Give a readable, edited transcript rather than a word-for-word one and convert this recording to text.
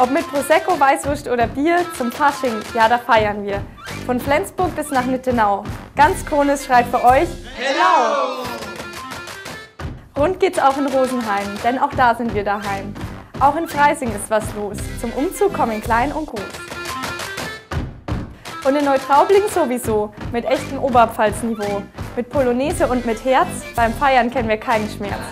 Ob mit Prosecco, Weißwurst oder Bier, zum Fasching, ja, da feiern wir. Von Flensburg bis nach Nittenau. Ganz Krones schreit für euch Hello! Rund geht's auch in Rosenheim, denn auch da sind wir daheim. Auch in Freising ist was los. Zum Umzug kommen klein und groß. Und in Neutraubling sowieso, mit echtem Oberpfalz-Niveau. Mit Polonaise und mit Herz, beim Feiern kennen wir keinen Schmerz.